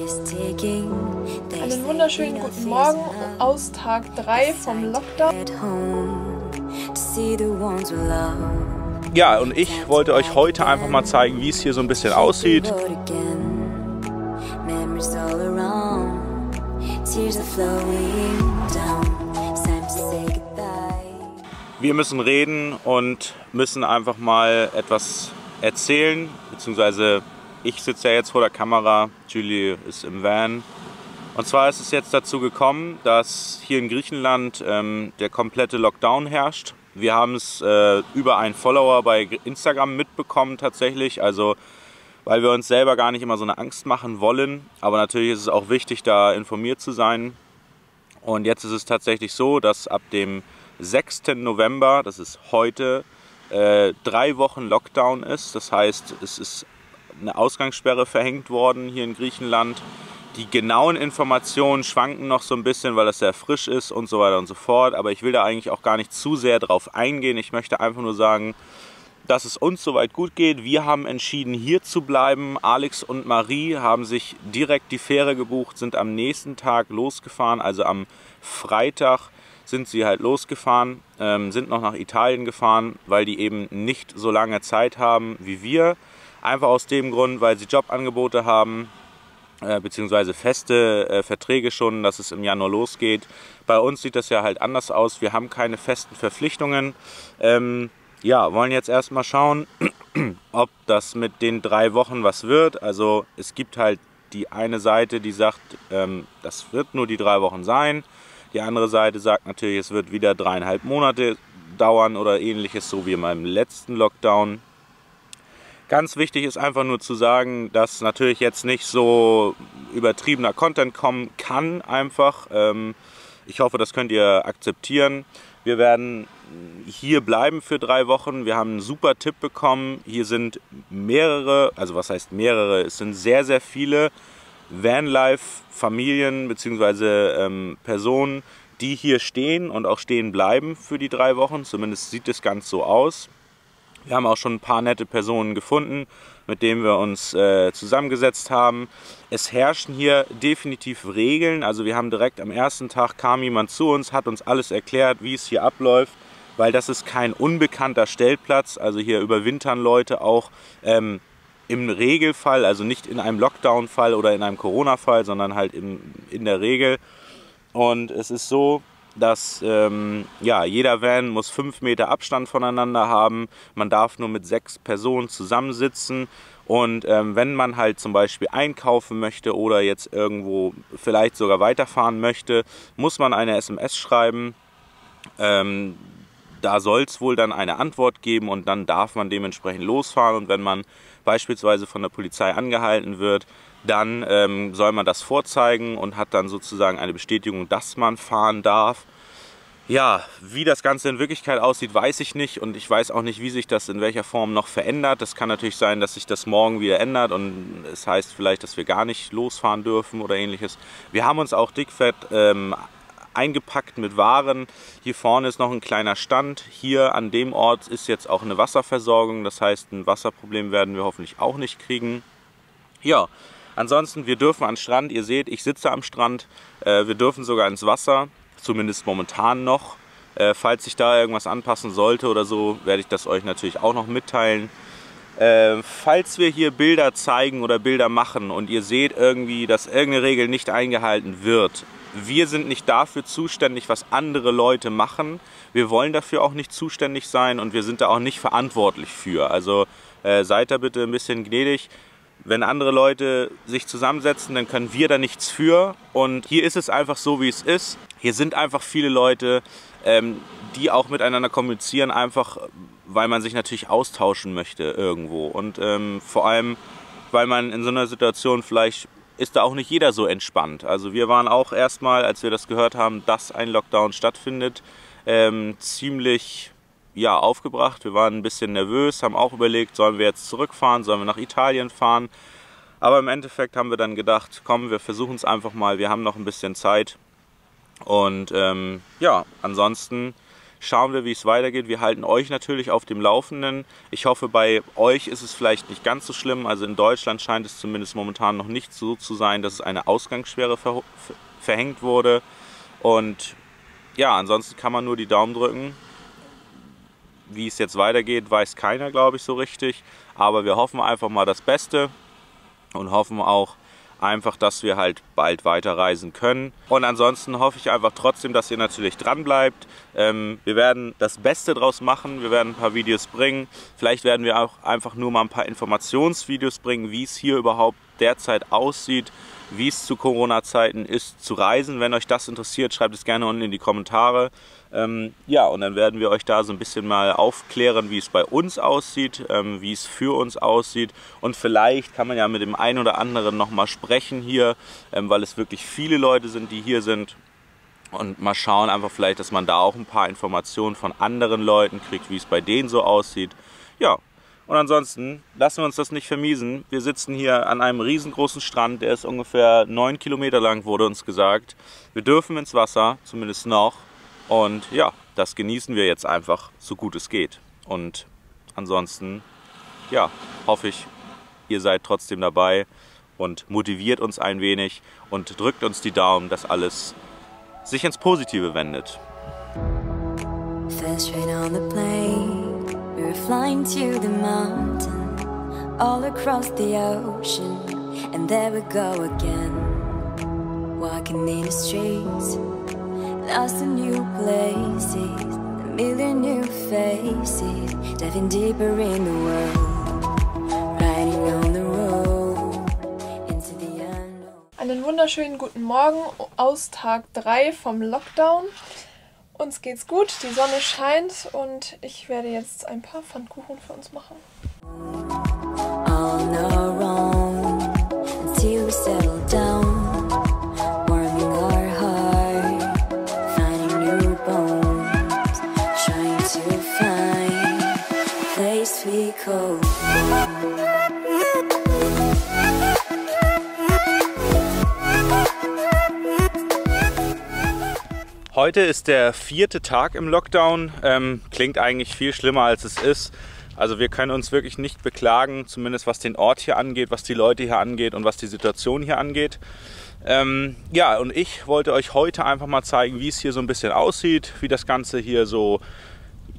Einen wunderschönen guten Morgen aus Tag 3 vom Lockdown. Ja, und ich wollte euch heute einfach mal zeigen, wie es hier so ein bisschen aussieht. Wir müssen reden und müssen einfach mal etwas erzählen, beziehungsweise ich sitze ja jetzt vor der Kamera, Julie ist im Van. Und zwar ist es jetzt dazu gekommen, dass hier in Griechenland der komplette Lockdown herrscht. Wir haben es über einen Follower bei Instagram mitbekommen tatsächlich, also weil wir uns selber gar nicht immer so eine Angst machen wollen. Aber natürlich ist es auch wichtig, da informiert zu sein. Und jetzt ist es tatsächlich so, dass ab dem 6. November, das ist heute, 3 Wochen Lockdown ist. Das heißt, es ist eine Ausgangssperre verhängt worden hier in Griechenland. Die genauen Informationen schwanken noch so ein bisschen, weil das sehr frisch ist und so weiter und so fort. Aber ich will da eigentlich auch gar nicht zu sehr drauf eingehen. Ich möchte einfach nur sagen, dass es uns soweit gut geht. Wir haben entschieden, hier zu bleiben. Alex und Marie haben sich direkt die Fähre gebucht, sind am nächsten Tag losgefahren. Also am Freitag sind sie halt losgefahren, sind noch nach Italien gefahren, weil die eben nicht so lange Zeit haben wie wir. Einfach aus dem Grund, weil sie Jobangebote haben, beziehungsweise feste Verträge schon, dass es im Januar losgeht. Bei uns sieht das ja halt anders aus. Wir haben keine festen Verpflichtungen. Ja, wollen jetzt erstmal schauen, ob das mit den 3 Wochen was wird. Also es gibt halt die eine Seite, die sagt, das wird nur die 3 Wochen sein. Die andere Seite sagt natürlich, es wird wieder 3,5 Monate dauern oder ähnliches, so wie in meinem letzten Lockdown. Ganz wichtig ist einfach nur zu sagen, dass natürlich jetzt nicht so übertriebener Content kommen kann einfach. Ich hoffe, das könnt ihr akzeptieren. Wir werden hier bleiben für 3 Wochen. Wir haben einen super Tipp bekommen. Hier sind mehrere, also was heißt mehrere? Es sind sehr, sehr viele Vanlife-Familien bzw. Personen, die hier stehen und auch stehen bleiben für die 3 Wochen. Zumindest sieht es ganz so aus. Wir haben auch schon ein paar nette Personen gefunden, mit denen wir uns zusammengesetzt haben. Es herrschen hier definitiv Regeln. Also wir haben direkt am ersten Tag kam jemand zu uns, hat uns alles erklärt, wie es hier abläuft, weil das ist kein unbekannter Stellplatz. Also hier überwintern Leute auch im Regelfall, also nicht in einem Lockdown-Fall oder in einem Corona-Fall, sondern halt in der Regel. Und es ist so, dass ja, jeder Van muss 5 Meter Abstand voneinander haben. Man darf nur mit 6 Personen zusammensitzen. Und wenn man halt zum Beispiel einkaufen möchte oder jetzt irgendwo vielleicht sogar weiterfahren möchte, muss man eine SMS schreiben. Da soll es wohl dann eine Antwort geben und dann darf man dementsprechend losfahren. Und wenn man beispielsweise von der Polizei angehalten wird, dann soll man das vorzeigen und hat dann sozusagen eine Bestätigung, dass man fahren darf. Ja, wie das Ganze in Wirklichkeit aussieht, weiß ich nicht. Und ich weiß auch nicht, wie sich das in welcher Form noch verändert. Das kann natürlich sein, dass sich das morgen wieder ändert und es heißt vielleicht, dass wir gar nicht losfahren dürfen oder ähnliches. Wir haben uns auch dickfett eingepackt mit Waren. Hier vorne ist noch ein kleiner Stand. Hier an dem Ort ist jetzt auch eine Wasserversorgung. Das heißt, ein Wasserproblem werden wir hoffentlich auch nicht kriegen. Ja, ansonsten, wir dürfen an den Strand. Ihr seht, ich sitze am Strand. Wir dürfen sogar ins Wasser, zumindest momentan noch. Falls sich da irgendwas anpassen sollte oder so, werde ich das euch natürlich auch noch mitteilen. Falls wir hier Bilder zeigen oder Bilder machen und ihr seht irgendwie, dass irgendeine Regel nicht eingehalten wird, wir sind nicht dafür zuständig, was andere Leute machen. Wir wollen dafür auch nicht zuständig sein und wir sind da auch nicht verantwortlich für. Also seid da bitte ein bisschen gnädig. Wenn andere Leute sich zusammensetzen, dann können wir da nichts für. Und hier ist es einfach so, wie es ist. Hier sind einfach viele Leute, die auch miteinander kommunizieren, einfach weil man sich natürlich austauschen möchte irgendwo. Und vor allem, weil man in so einer Situation vielleicht ist da auch nicht jeder so entspannt. Also wir waren auch erstmal, als wir das gehört haben, dass ein Lockdown stattfindet, ziemlich ja, aufgebracht. Wir waren ein bisschen nervös, haben auch überlegt, sollen wir jetzt zurückfahren, sollen wir nach Italien fahren. Aber im Endeffekt haben wir dann gedacht, komm, wir versuchen es einfach mal, wir haben noch ein bisschen Zeit. Und ja, ansonsten Schauen wir, wie es weitergeht. Wir halten euch natürlich auf dem Laufenden. Ich hoffe, bei euch ist es vielleicht nicht ganz so schlimm. Also in Deutschland scheint es zumindest momentan noch nicht so zu sein, dass es eine Ausgangssperre verhängt wurde. Und ja, ansonsten kann man nur die Daumen drücken. Wie es jetzt weitergeht, weiß keiner, glaube ich, so richtig. Aber wir hoffen einfach mal das Beste und hoffen auch einfach, dass wir halt bald weiterreisen können. Und ansonsten hoffe ich einfach trotzdem, dass ihr natürlich dran bleibt. Wir werden das Beste draus machen. Wir werden ein paar Videos bringen. Vielleicht werden wir auch einfach nur mal ein paar Informationsvideos bringen, wie es hier überhaupt derzeit aussieht, wie es zu Corona-Zeiten ist zu reisen. Wenn euch das interessiert, schreibt es gerne unten in die Kommentare. Ja, und dann werden wir euch da so ein bisschen mal aufklären, wie es bei uns aussieht, wie es für uns aussieht. Und vielleicht kann man ja mit dem einen oder anderen nochmal sprechen hier, weil es wirklich viele Leute sind, die hier sind. Und mal schauen einfach vielleicht, dass man da auch ein paar Informationen von anderen Leuten kriegt, wie es bei denen so aussieht. Ja. Und ansonsten lassen wir uns das nicht vermiesen. Wir sitzen hier an einem riesengroßen Strand, der ist ungefähr 9 Kilometer lang, wurde uns gesagt. Wir dürfen ins Wasser, zumindest noch. Und ja, das genießen wir jetzt einfach, so gut es geht. Und ansonsten, ja, hoffe ich, ihr seid trotzdem dabei und motiviert uns ein wenig und drückt uns die Daumen, dass alles sich ins Positive wendet. We're flying to the mountain, all across the ocean, and there we go again. Walking in the streets, lost in new places, a million new faces, diving deeper in the world, riding on the road, into the unknown. Einen wunderschönen guten Morgen aus Tag 3 vom Lockdown. Uns geht's gut, die Sonne scheint und ich werde jetzt ein paar Pfannkuchen für uns machen. Heute ist der 4. Tag im Lockdown. Klingt eigentlich viel schlimmer, als es ist. Also wir können uns wirklich nicht beklagen, zumindest was den Ort hier angeht, was die Leute hier angeht und was die Situation hier angeht. Ja, und ich wollte euch heute einfach mal zeigen, wie es hier so ein bisschen aussieht, wie das Ganze hier so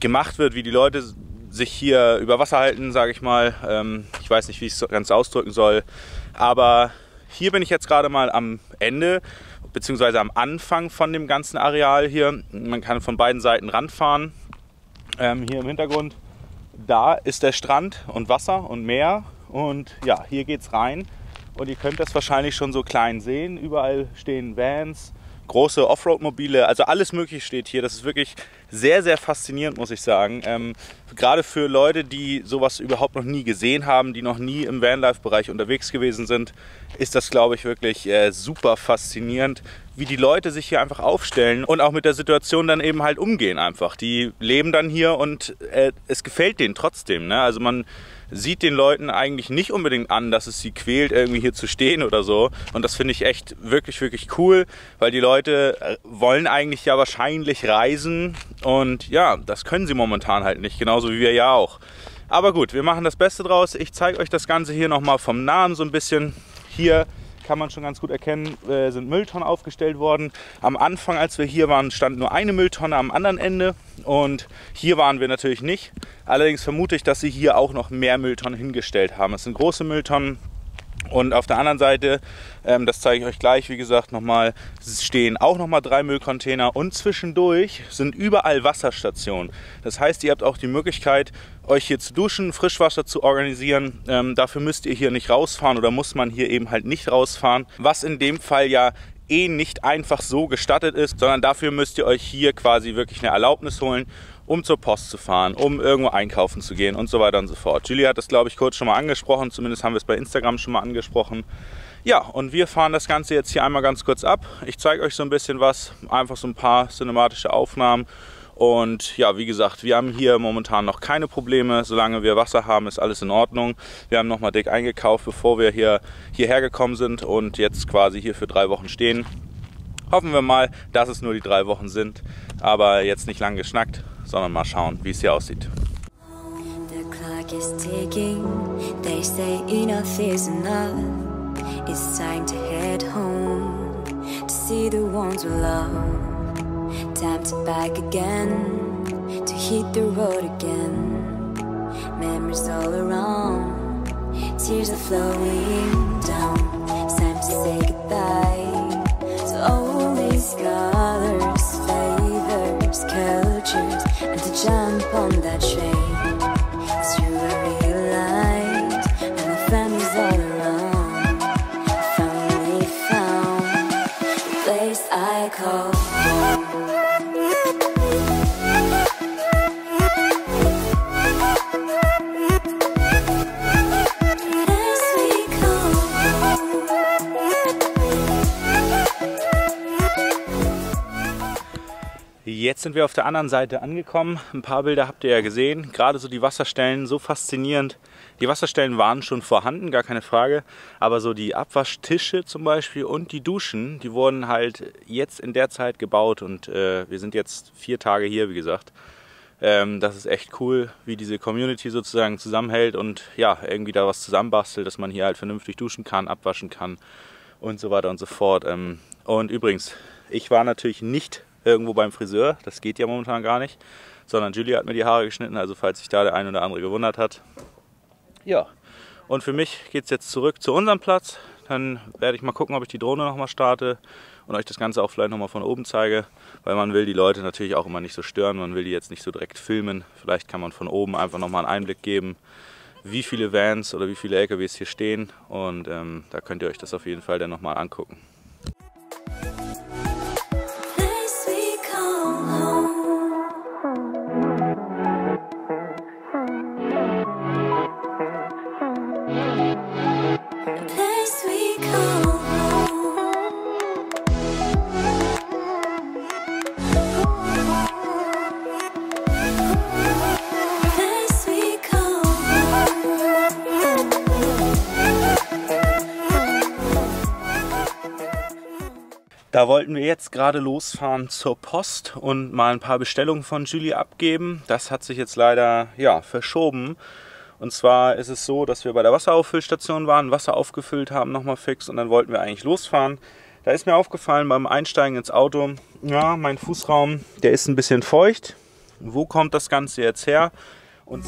gemacht wird, wie die Leute sich hier über Wasser halten, sage ich mal. Ich weiß nicht, wie ich es ganz ausdrücken soll, aber hier bin ich jetzt gerade mal am Ende, beziehungsweise am Anfang von dem ganzen Areal hier. Man kann von beiden Seiten ranfahren. Hier im Hintergrund, da ist der Strand und Wasser und Meer. Und ja, hier geht's rein. Und ihr könnt das wahrscheinlich schon so klein sehen. Überall stehen Vans, große Offroad-Mobile, also alles Mögliche steht hier. Das ist wirklich sehr, sehr faszinierend, muss ich sagen. Gerade für Leute, die sowas überhaupt noch nie gesehen haben, die noch nie im Vanlife-Bereich unterwegs gewesen sind, ist das, glaube ich, wirklich super faszinierend, wie die Leute sich hier einfach aufstellen und auch mit der Situation dann eben halt umgehen einfach. Die leben dann hier und es gefällt denen trotzdem, ne? Also man sieht den Leuten eigentlich nicht unbedingt an, dass es sie quält, irgendwie hier zu stehen oder so. Und das finde ich echt wirklich, wirklich cool, weil die Leute wollen eigentlich ja wahrscheinlich reisen und ja, das können sie momentan halt nicht, genauso wie wir ja auch. Aber gut, wir machen das Beste draus. Ich zeige euch das Ganze hier nochmal vom Nahen so ein bisschen. Hier kann man schon ganz gut erkennen, sind Mülltonnen aufgestellt worden. Am Anfang, als wir hier waren, stand nur eine Mülltonne am anderen Ende und hier waren wir natürlich nicht. Allerdings vermute ich, dass sie hier auch noch mehr Mülltonnen hingestellt haben. Es sind große Mülltonnen und auf der anderen Seite, das zeige ich euch gleich, wie gesagt, nochmal, stehen auch nochmal 3 Müllcontainer und zwischendurch sind überall Wasserstationen. Das heißt, ihr habt auch die Möglichkeit, euch hier zu duschen, Frischwasser zu organisieren. Dafür müsst ihr hier nicht rausfahren oder muss man hier eben halt nicht rausfahren, was in dem Fall ja eh nicht einfach so gestattet ist, sondern dafür müsst ihr euch hier quasi wirklich eine Erlaubnis holen, um zur Post zu fahren, um irgendwo einkaufen zu gehen und so weiter und so fort. Julia hat das, glaube ich, kurz schon mal angesprochen, zumindest haben wir es bei Instagram schon mal angesprochen. Ja, und wir fahren das Ganze jetzt hier einmal ganz kurz ab. Ich zeige euch so ein bisschen was, einfach so ein paar cinematische Aufnahmen. Und ja, wie gesagt, wir haben hier momentan noch keine Probleme. Solange wir Wasser haben, ist alles in Ordnung. Wir haben nochmal dick eingekauft, bevor wir hierher gekommen sind und jetzt quasi hier für 3 Wochen stehen. Hoffen wir mal, dass es nur die 3 Wochen sind, aber jetzt nicht lang geschnackt. sondern mal schauen, wie es hier aussieht. The clock is ticking. They say enough is enough. It's time to head home to see the ones we love. Time to back again, to hit the road again. Memories all around, tears are flowing down. It's time to say goodbye to all these colors, flavors, cultures, and to jump on that train. It's true, I realized, and my family's all around. I finally found the place I call home. Jetzt sind wir auf der anderen Seite angekommen. Ein paar Bilder habt ihr ja gesehen. Gerade so die Wasserstellen, so faszinierend. Die Wasserstellen waren schon vorhanden, gar keine Frage. Aber so die Abwaschtische zum Beispiel und die Duschen, die wurden halt jetzt in der Zeit gebaut. Und wir sind jetzt 4 Tage hier, wie gesagt. Das ist echt cool, wie diese Community sozusagen zusammenhält und ja, irgendwie da was zusammenbastelt, dass man hier halt vernünftig duschen kann, abwaschen kann und so weiter und so fort. Und übrigens, ich war natürlich nicht irgendwo beim Friseur, das geht ja momentan gar nicht, sondern Julia hat mir die Haare geschnitten, also falls sich da der ein oder andere gewundert hat. Ja, und für mich geht es jetzt zurück zu unserem Platz, dann werde ich mal gucken, ob ich die Drohne nochmal starte und euch das Ganze auch vielleicht nochmal von oben zeige, weil man will die Leute natürlich auch immer nicht so stören, man will die jetzt nicht so direkt filmen, vielleicht kann man von oben einfach nochmal einen Einblick geben, wie viele Vans oder wie viele LKWs hier stehen und da könnt ihr euch das auf jeden Fall dann nochmal angucken. Da wollten wir jetzt gerade losfahren zur Post und mal ein paar Bestellungen von Julie abgeben. Das hat sich jetzt leider ja, verschoben. Und zwar ist es so, dass wir bei der Wasserauffüllstation waren, Wasser aufgefüllt haben, nochmal fix und dann wollten wir eigentlich losfahren. Da ist mir aufgefallen beim Einsteigen ins Auto, ja, mein Fußraum, der ist ein bisschen feucht. Wo kommt das Ganze jetzt her? Und